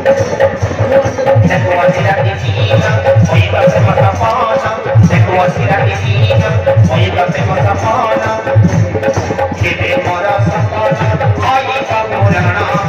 Give me more of